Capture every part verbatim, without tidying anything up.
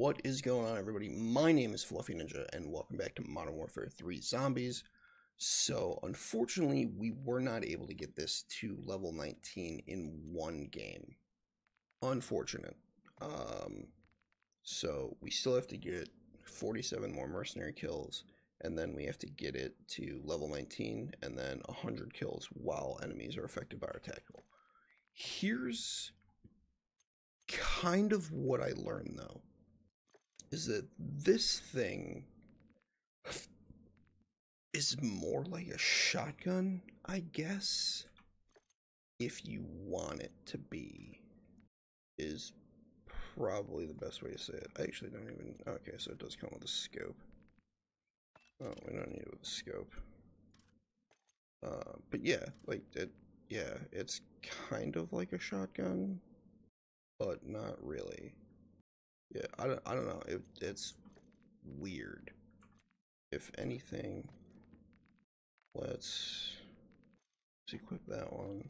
What is going on, everybody? My name is Fluffy Ninja, and welcome back to Modern Warfare three Zombies. So, unfortunately, we were not able to get this to level nineteen in one game. Unfortunate. Um, so, we still have to get forty-seven more mercenary kills, and then we have to get it to level nineteen, and then one hundred kills while enemies are affected by our tactical. Here's kind of what I learned, though, is that this thing is more like a shotgun, I guess, if you want it to be, is probably the best way to say it. I actually don't even, okay, so it does come with a scope. Oh, we don't need it with a scope. Uh, but yeah, like, it, yeah, it's kind of like a shotgun, but not really. Yeah, I don't, I don't know, it, it's weird. If anything, let's, let's equip that one.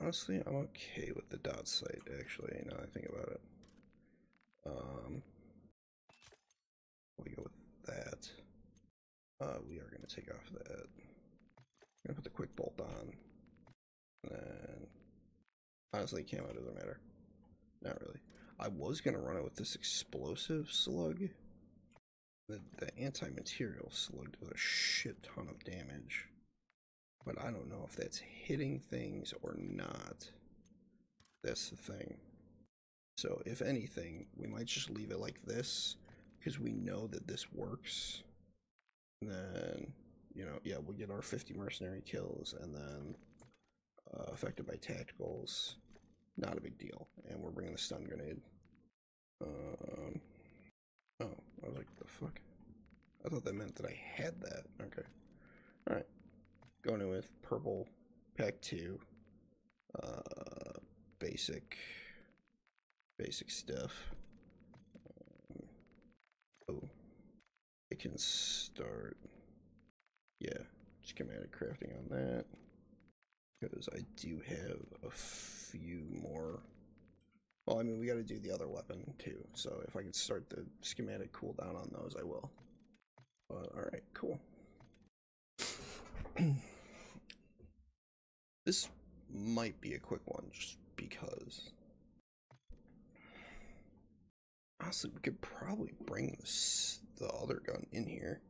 Honestly, I'm okay with the dot sight, actually, now that I think about it. Um, we go with that. Uh, we are going to take off that. I'm going to put the quick bolt on. And then, honestly, camo doesn't matter. Not really. I was going to run it with this explosive slug. The, the anti-material slug does a shit ton of damage, but I don't know if that's hitting things or not. That's the thing. So if anything, we might just leave it like this, because we know that this works. And then, you know, yeah, we'll get our fifty mercenary kills, and then uh, affected by tacticals, not a big deal. And we're bringing the stun grenade. Um... Oh, I was like, the fuck? I thought that meant that I had that. Okay. Alright. Going in with purple, pack two, uh, basic, basic stuff. Um, oh, I can start, yeah, just schematic crafting on that, because I do have a few more. Well, I mean, we got to do the other weapon, too, so if I can start the schematic cooldown on those, I will. But, alright, cool. This might be a quick one, just because. Honestly, we could probably bring this, the other gun in here.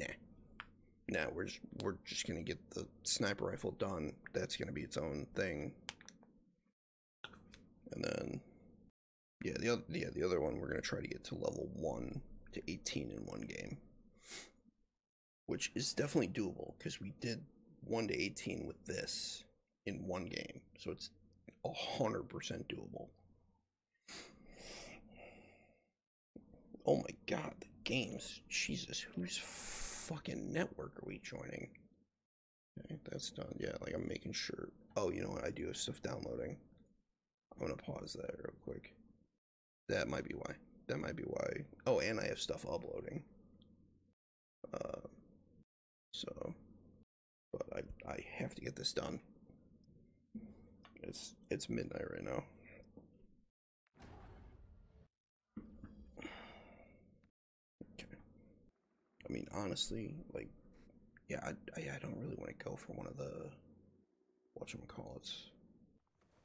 Nah. Nah, we're just, we're just going to get the sniper rifle done. That's going to be its own thing. And then, yeah, the other, yeah, the other one we're going to try to get to level one to eighteen in one game. Which is definitely doable, because we did one to eighteen with this in one game. So it's one hundred percent doable. Oh my god, the games. Jesus, whose fucking network are we joining? Okay, that's done. Yeah, like I'm making sure. Oh, you know what? I do have stuff downloading. I'm going to pause that real quick. That might be why. That might be why. Oh, and I have stuff uploading. Uh, so, but I, I have to get this done. It's, it's midnight right now. Okay. I mean, honestly, like, yeah, I, I, I don't really want to go for one of the, whatchamacallits.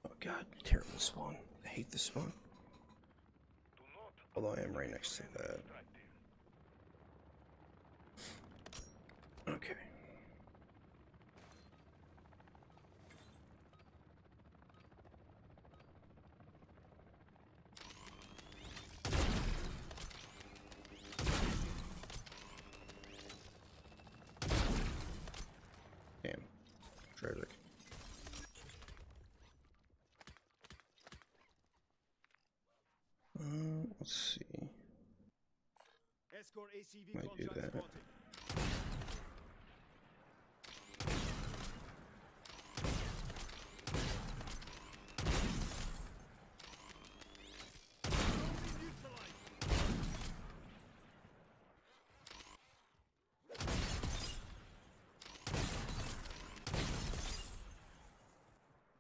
Oh god, terrible spawn. I hate this spawn. Although I am right next to that. Okay. Damn. Tragic. Let's see. Might do that.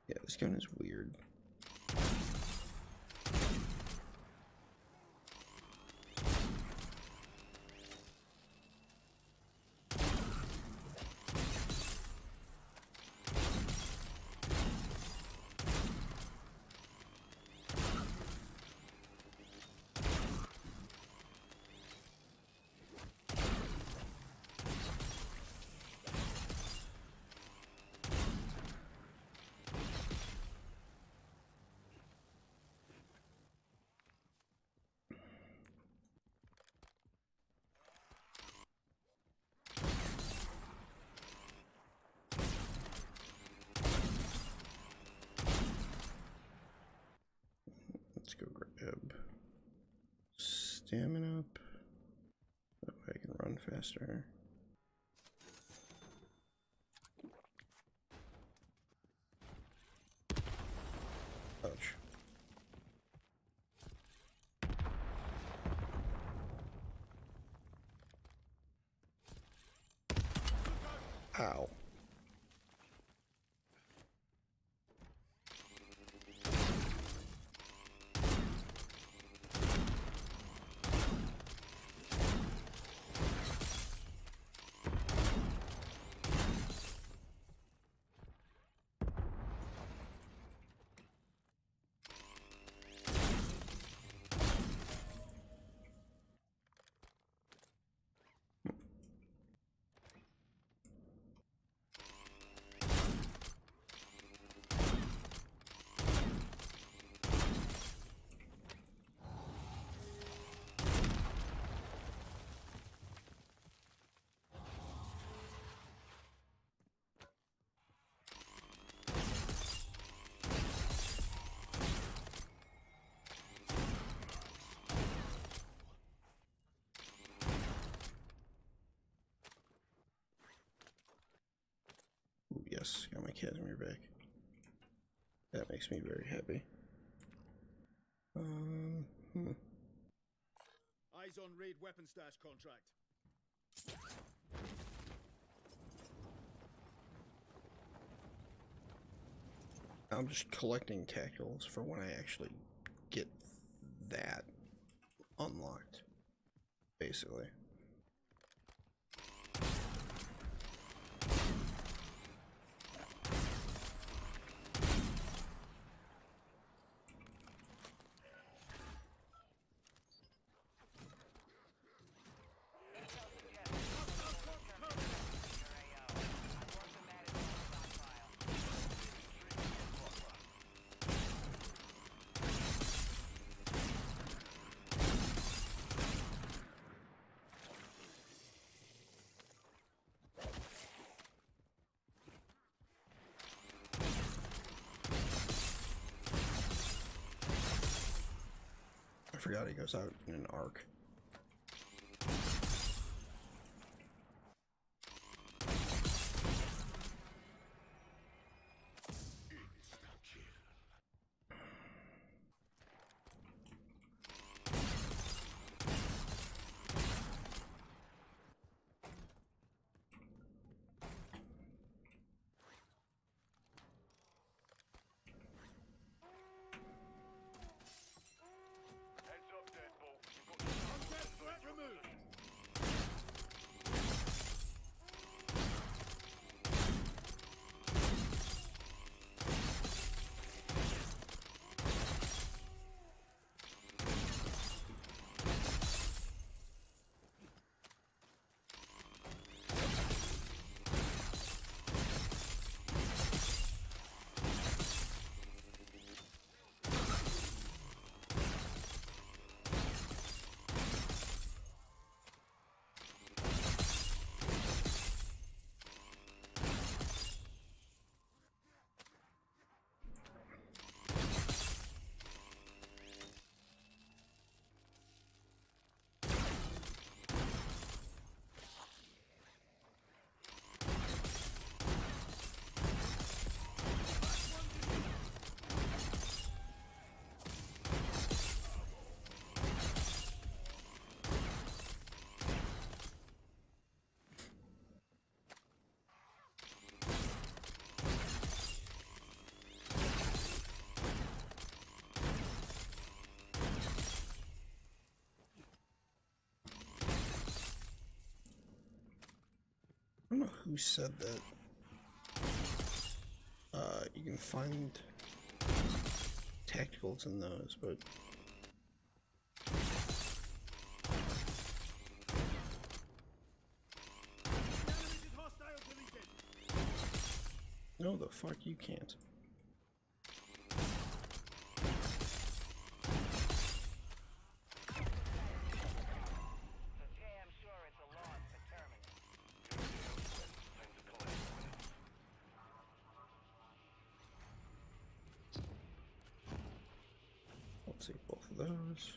Yeah, this gun is weird. go grab stamina up. That way I can run faster. Ouch. Ow. Yes, got my cadmium back. That makes me very happy. Um, hmm. Eyes on raid weapon stash contract. I'm just collecting tacticals for when I actually get that unlocked, basically. I forgot he goes out in an arc. I don't know who said that uh, you can find tacticals in those, but no, the fuck you can't. take both of those.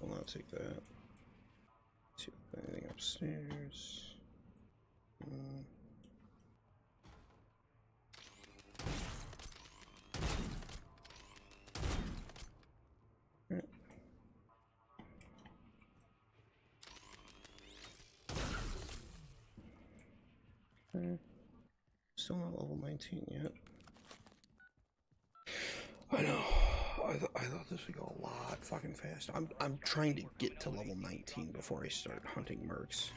We'll now take that. See if there's anything upstairs. Uh, Still not level nineteen yet. I know. I, th I thought this would go a lot fucking fast. I'm I'm trying to get to level nineteen before I start hunting mercs.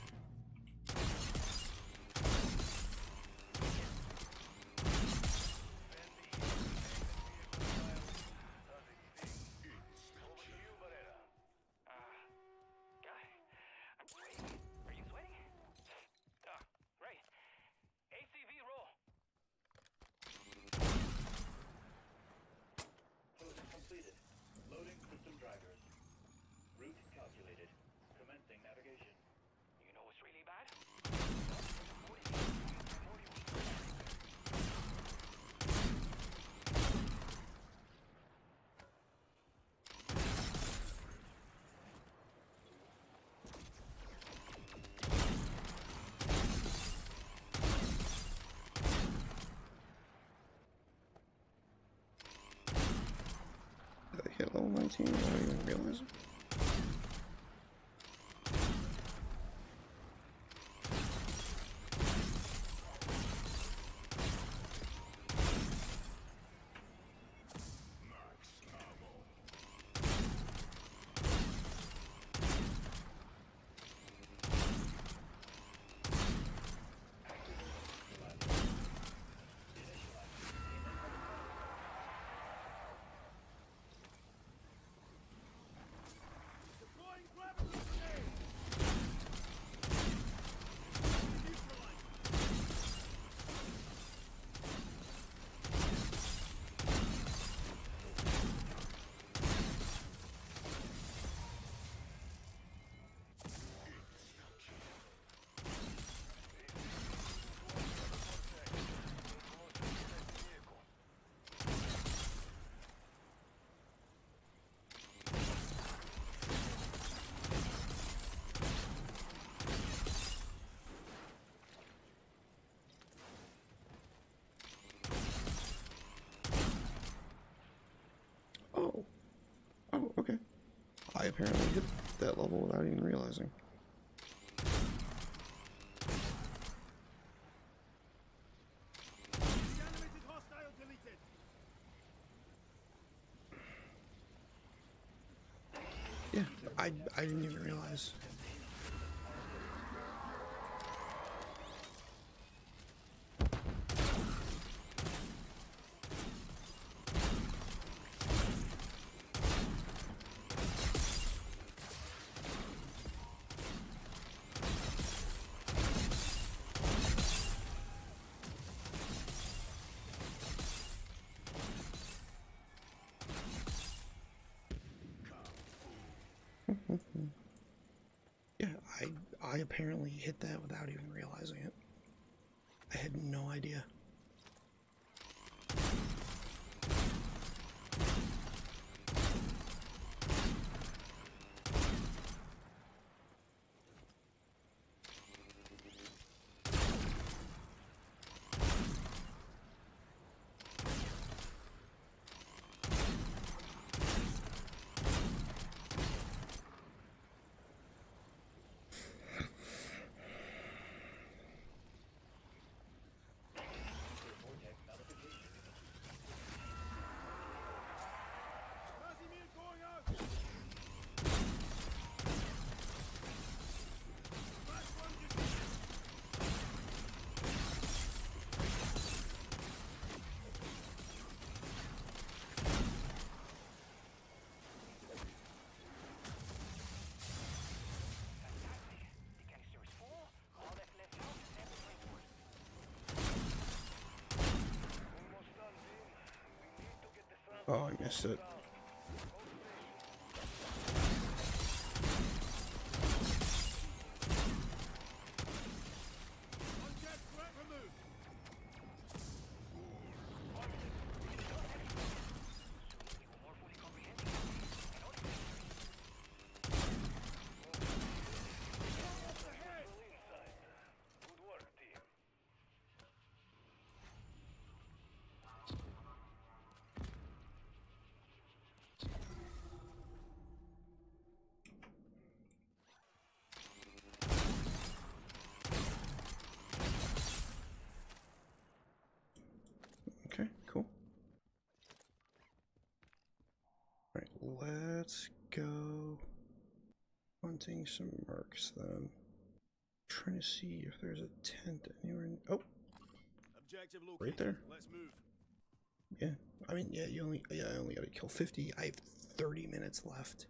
nineteen, I don't even realize it. Okay. I apparently hit that level without even realizing. Yeah, I, I didn't even realize. I apparently hit that without even realizing it. I had no idea. Oh, I missed it. missing some marks though. I'm trying to see if there's a tent anywhere in, oh, objective location. Right there. Let's move. Yeah, I mean, yeah, you only, yeah, I only gotta kill fifty. I have thirty minutes left.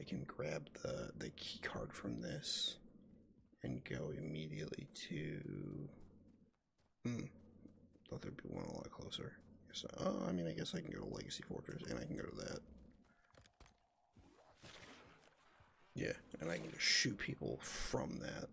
I can grab the the key card from this and go immediately to. Hmm. Thought there'd be one a lot closer. So, oh, I mean, I guess I can go to Legacy Fortress, and I can go to that. Yeah, and I can just shoot people from that.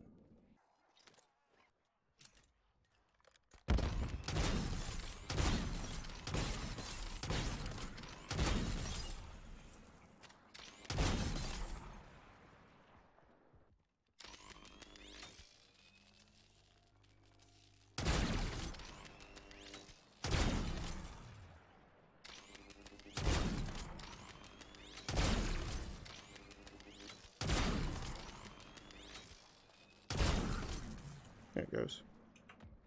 There it goes. Okay.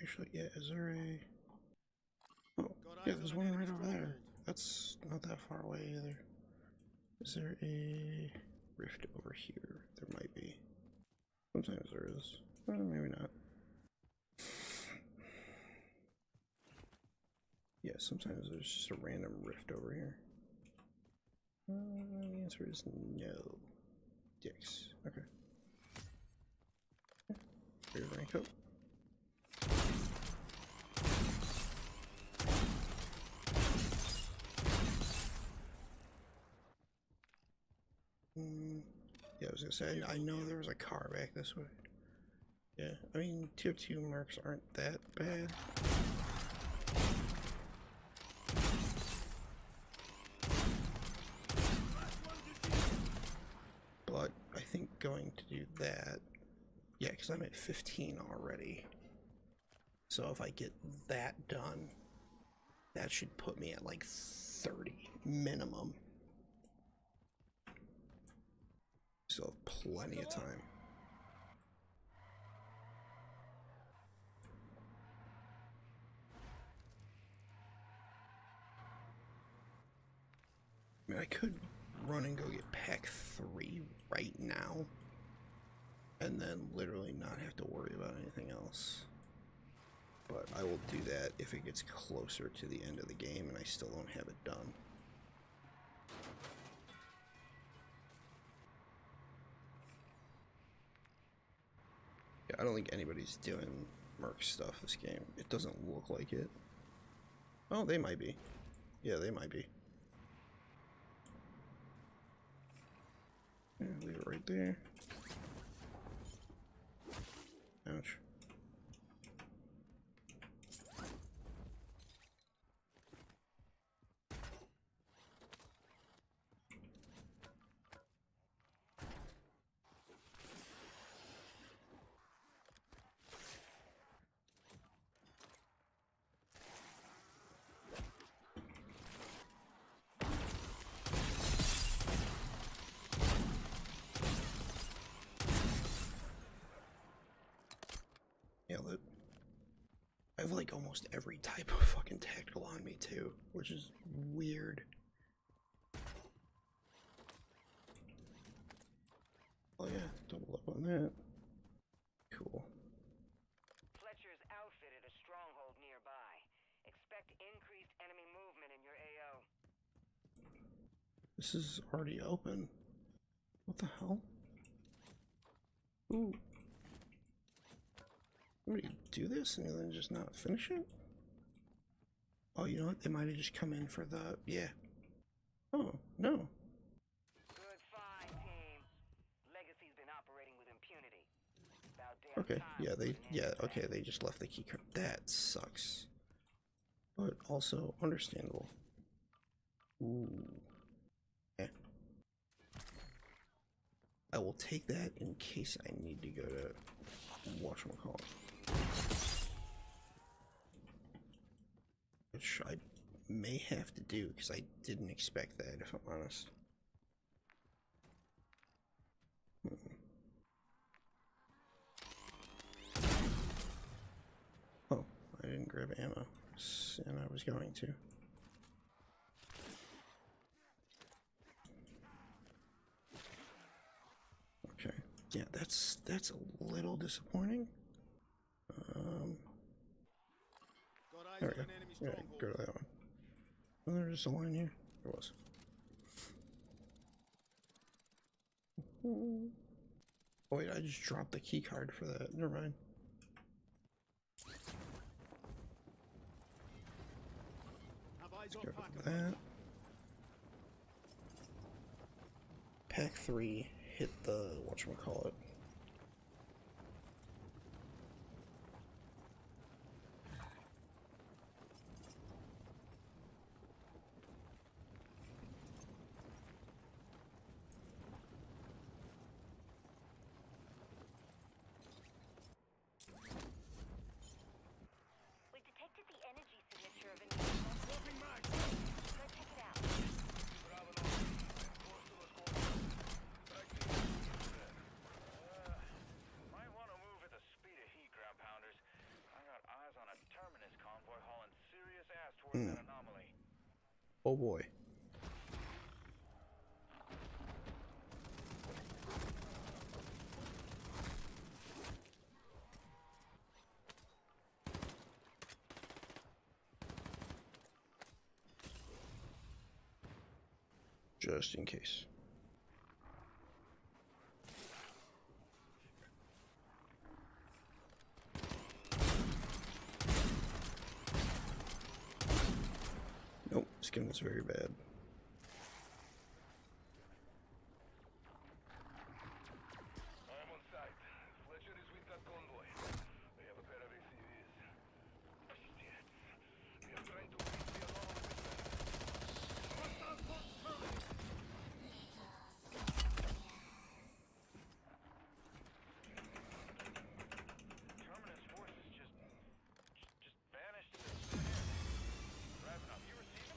Actually, yeah, is there a... Oh, yeah, there's one right over there. That's not that far away either. Is there a rift over here? There might be. Sometimes there is. Well, maybe not. Yeah, sometimes there's just a random rift over here. Uh, the answer is no. Dicks. Okay. Here, rank up. Yeah, I was gonna say, I know there was a car back this way. Yeah, I mean, tier two marks aren't that bad. But I think going to do that, yeah, because I'm at fifteen already. So if I get that done, that should put me at like thirty minimum. Still have plenty of time. I mean, I could run and go get pack three right now, and then literally not have to worry about anything else. But I will do that if it gets closer to the end of the game and I still don't have it done. Yeah, I don't think anybody's doing merc stuff this game. It doesn't look like it. Oh, they might be. Yeah, they might be. Yeah, leave it right there. Ouch. I have like almost every type of fucking tactical on me too, which is weird. Oh yeah, double up on that. Cool. Fletcher's outfitted a stronghold nearby. Expect increased enemy movement in your A O. This is already open. What the hell? Ooh. Somebody do this and then just not finish it? Oh, you know what? They might have just come in for the... yeah. Oh, no. Good find, team. Legacy's been operating with impunity. Okay, yeah, they... yeah, okay, they just left the keycard. That sucks. But also understandable. Ooh. Yeah. I will take that in case I need to go to... whatchamacallit. Which I may have to do because I didn't expect that, if I'm honest. Hmm. Oh, I didn't grab ammo, and I was going to. Okay, yeah, that's that's a little disappointing. Um. There we go. Alright, go to that one. Oh, there's just a line here. There was. Oh wait, I just dropped the key card for that. Never mind. Let's go with that. Pack three. Hit the whatchamacallit. Mm. Oh boy. Just in case. This game is very bad. I'm on site. Fletcher is with that convoy. They have a pair of A C Vs. Shit. We are trying to reach the alarm system. Terminus forces just just vanished. Wrapping up. You receive them?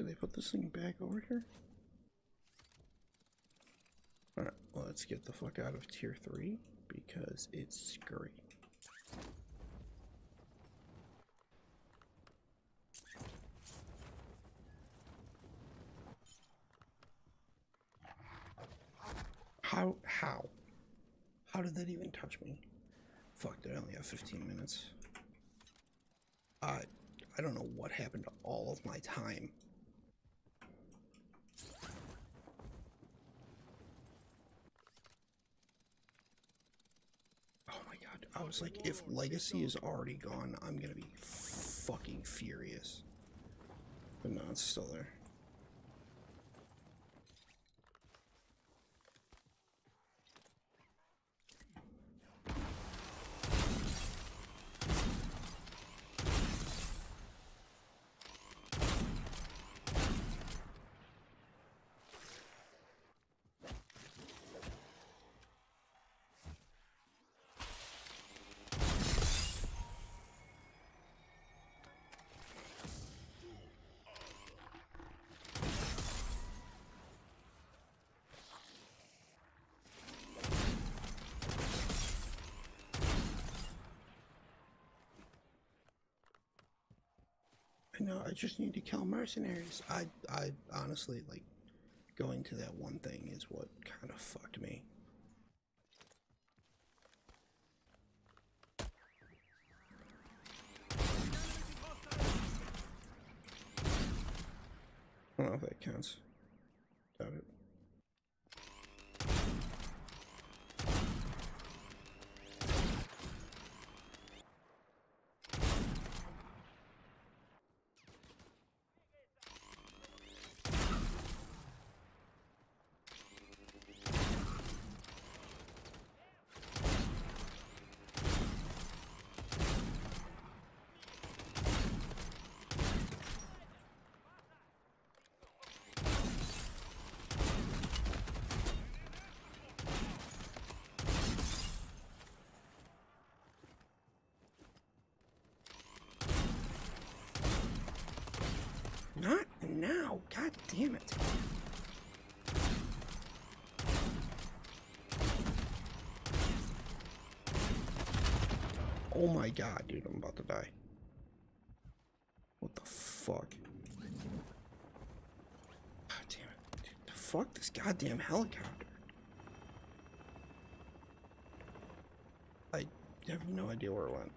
did they put this thing back over here? Alright, let's get the fuck out of tier three because it's scurry. How? How? How did that even touch me? Fuck, did I only have fifteen minutes? Uh, I don't know what happened to all of my time. Oh my god, I was like, if Legacy is already gone, I'm gonna be fucking furious. But no, it's still there. No, I just need to kill mercenaries. I, I honestly, like, going to that one thing is what kind of fucked me. I don't know if that counts. Doubt it. Not now, god damn it. Oh my god, dude, I'm about to die. What the fuck? God damn it. Dude, fuck this goddamn helicopter. I have no idea where it went.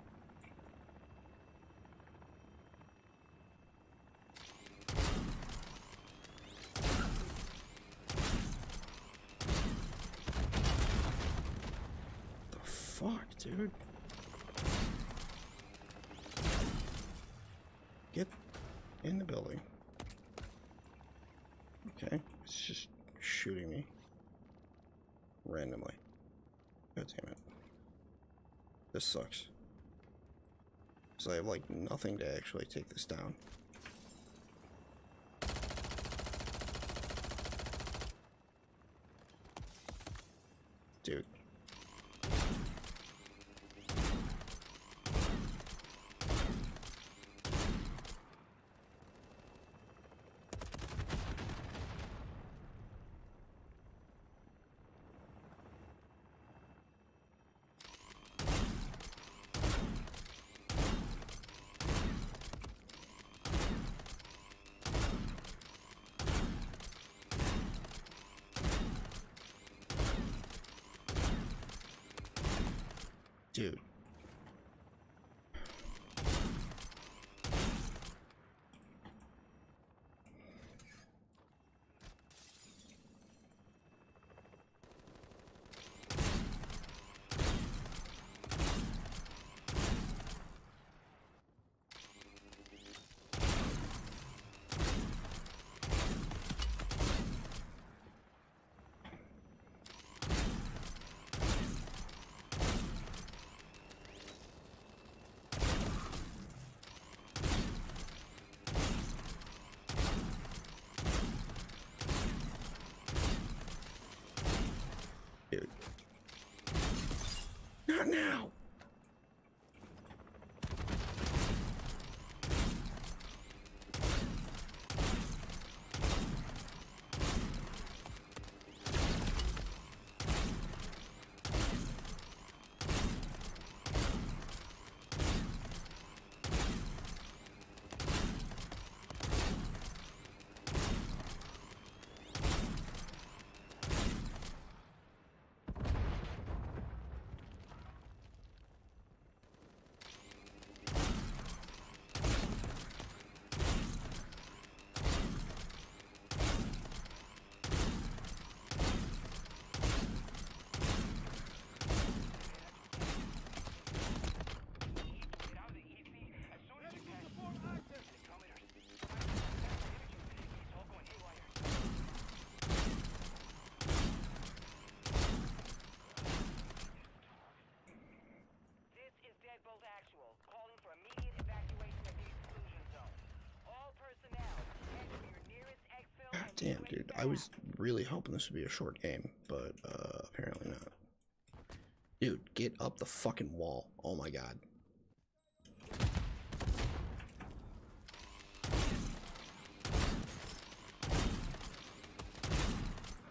Dude. Get in the building. Okay, it's just shooting me randomly. God damn it. This sucks. So I have like nothing to actually take this down. Dude. Dude. Not now. Damn, dude. I was really hoping this would be a short game, but uh, apparently not. Dude, get up the fucking wall. Oh my god.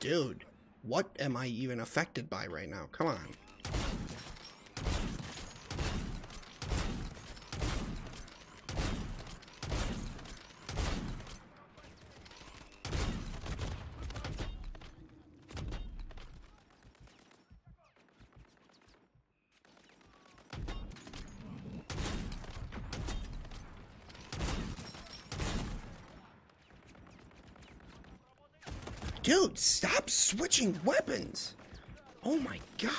Dude, what am I even affected by right now? Come on. Dude, stop switching weapons! Oh my god!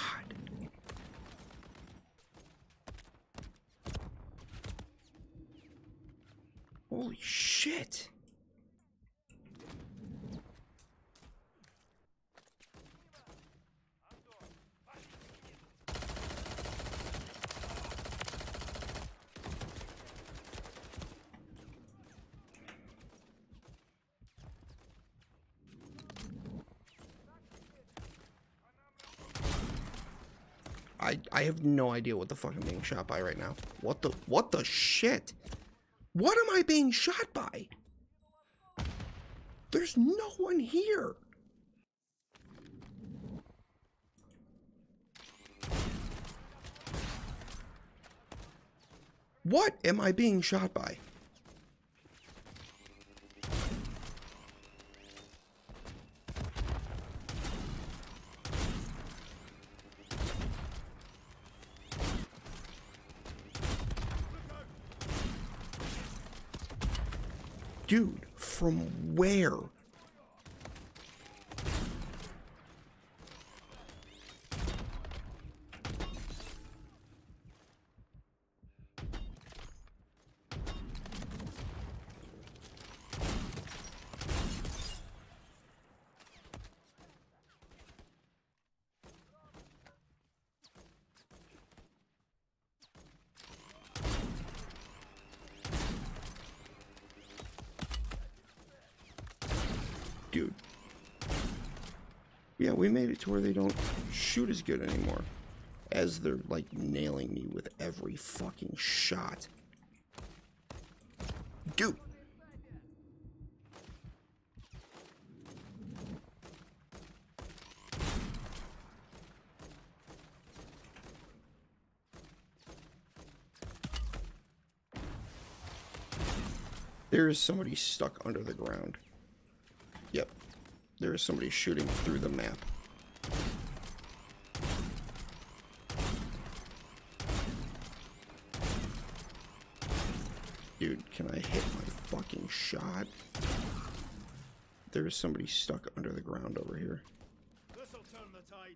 Holy shit! I, I have no idea what the fuck I'm being shot by right now. What the, what the shit? What am I being shot by? There's no one here. What am I being shot by? Dude, from where? Dude. Yeah, we made it to where they don't shoot as good anymore. As they're, like, nailing me with every fucking shot. Dude. There is somebody stuck under the ground. Yep, there is somebody shooting through the map. Dude, can I hit my fucking shot? There is somebody stuck under the ground over here. This'll turn the tide.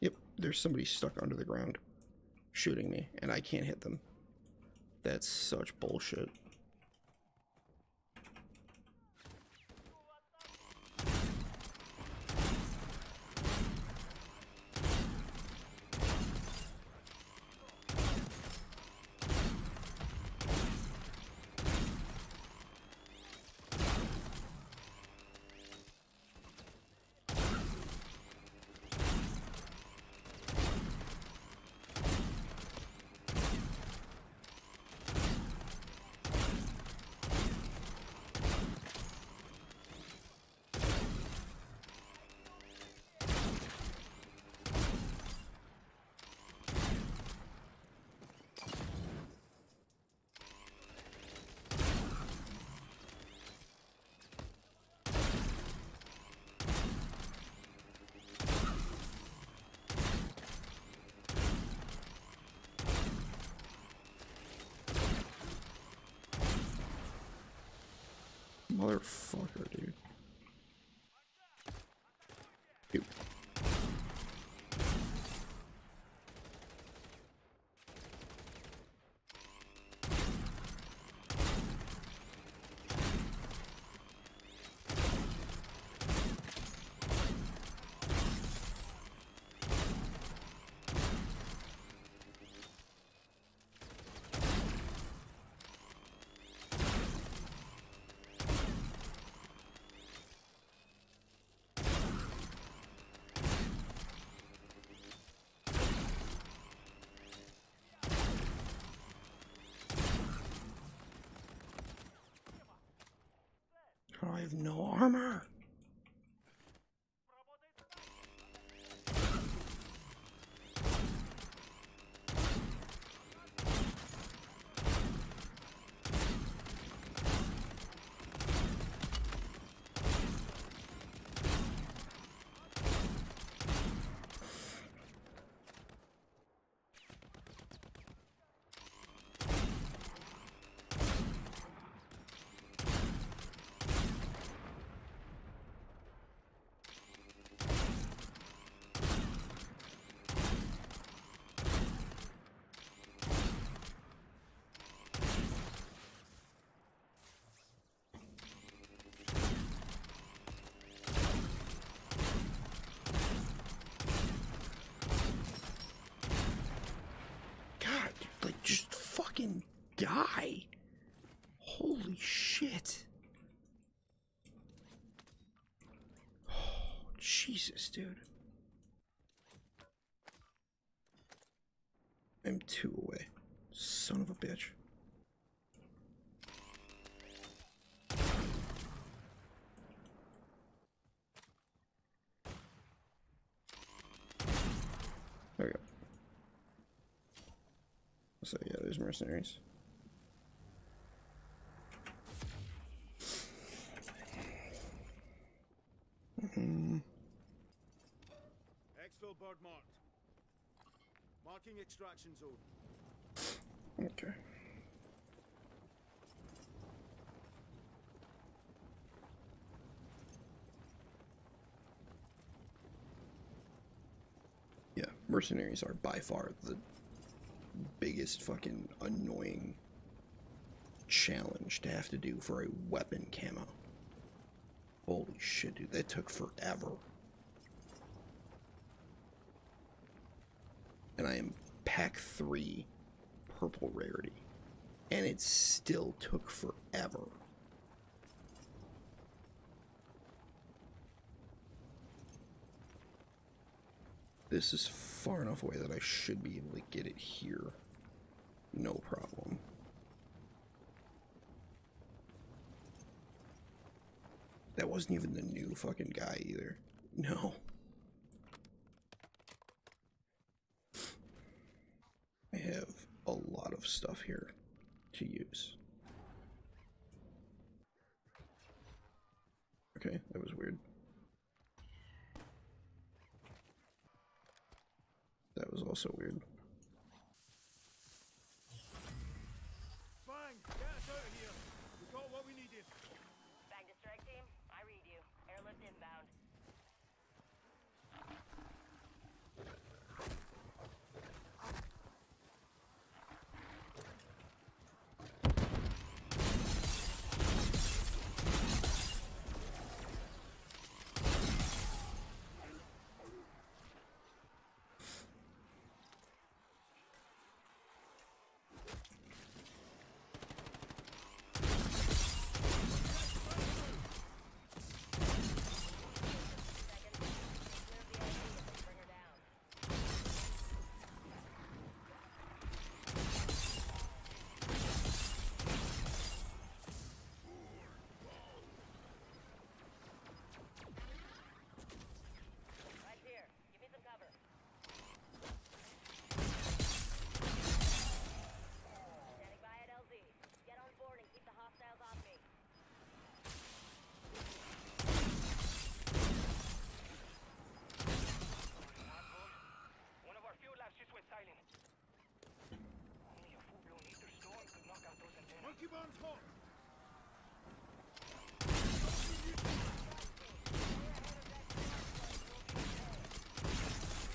Yep, there's somebody stuck under the ground shooting me, and I can't hit them. That's such bullshit. Motherfucker, dude. Dude. have no armor. Just fucking die. Holy shit. Oh, Jesus, dude. I'm two away. Son of a bitch. So yeah, there's mercenaries. Mm-hmm. Exfil bird marked. Marking extraction zone. Okay. Yeah, mercenaries are by far the biggest fucking annoying challenge to have to do for a weapon camo. Holy shit, dude, that took forever. And I am pack three purple rarity. And it still took forever. This is far enough away that I should be able to get it here. No problem. That wasn't even the new fucking guy either. No. I have a lot of stuff here to use. Okay, that was weird. That was also weird. Bang! Get us out of here! We got what we needed! Back to strike team, I read you. Airlift inbound.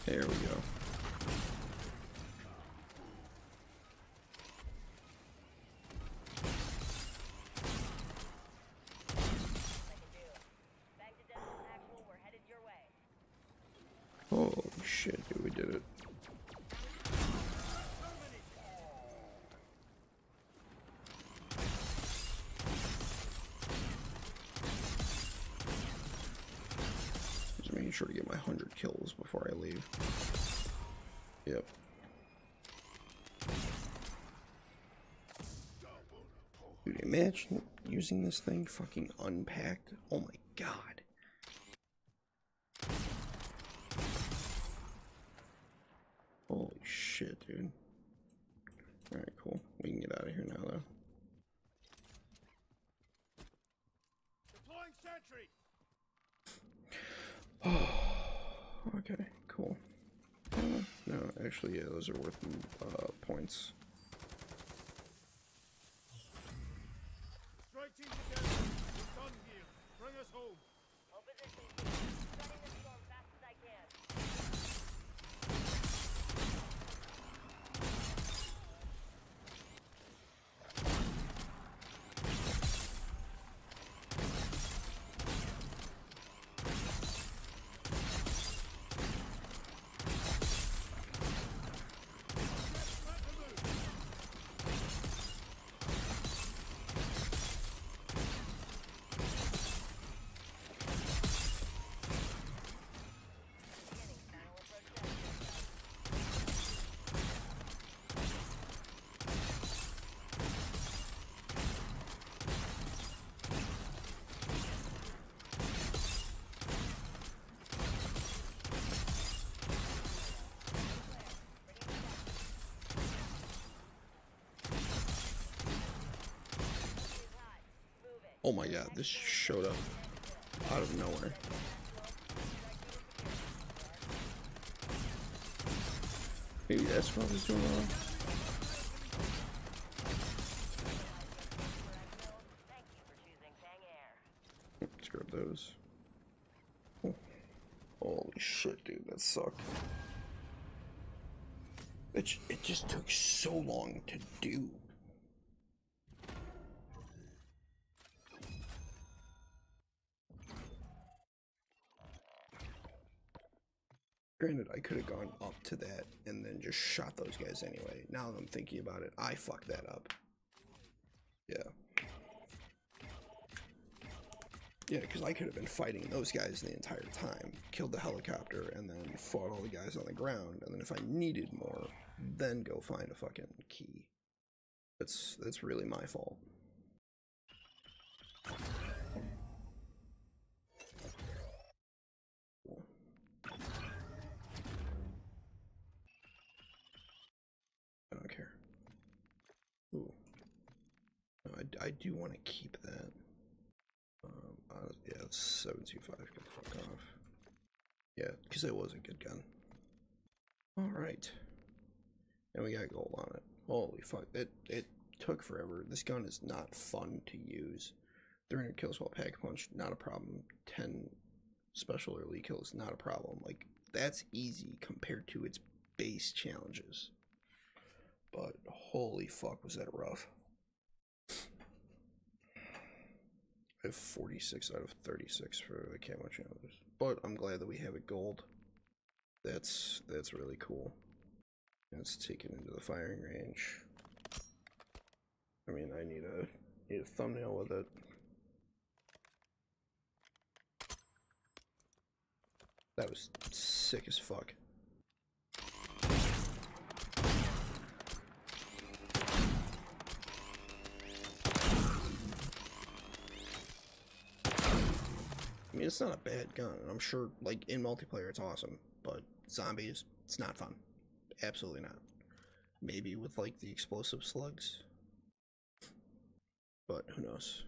There we go. Holy shit, dude, we did it. To get my hundred kills before I leave. Yep. Dude, imagine using this thing fucking unpacked. Oh my god. Holy shit, dude. Alright, cool. We can get out of here now, though. Deploying sentry. Oh, okay, cool. Uh, no, actually, yeah, those are worth uh, points. Strike team together. We're done here. Bring us home. Opposition. Running this as fast as I Oh my god, this showed up out of nowhere. Maybe that's what was going on. Let's grab those. Oh. Holy shit, dude, that sucked. It, it just took so long to do. Granted, I could have gone up to that and then just shot those guys anyway. Now that I'm thinking about it, I fucked that up. Yeah. Yeah, because I could have been fighting those guys the entire time. Killed the helicopter and then fought all the guys on the ground. And then if I needed more, then go find a fucking key. That's, that's really my fault. I do want to keep that. Um, uh, yeah, it's seven two five. Get the fuck off. Yeah, because it was a good gun. Alright. And we got gold on it. Holy fuck. It, it took forever. This gun is not fun to use. three hundred kills while pack-a-punch, not a problem. ten special early kills, not a problem. Like, that's easy compared to its base challenges. But holy fuck, was that rough. I have forty-six out of thirty-six for the camo challenges, but I'm glad that we have it gold. That's that's really cool. Let's take it into the firing range. I mean, I need a need a thumbnail with it. That was sick as fuck. I mean, it's not a bad gun, and I'm sure, like, in multiplayer it's awesome, but zombies, it's not fun. Absolutely not. Maybe with, like, the explosive slugs. But who knows.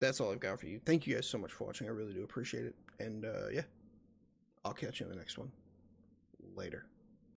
That's all I've got for you. Thank you guys so much for watching. I really do appreciate it. And, uh, yeah. I'll catch you in the next one. Later.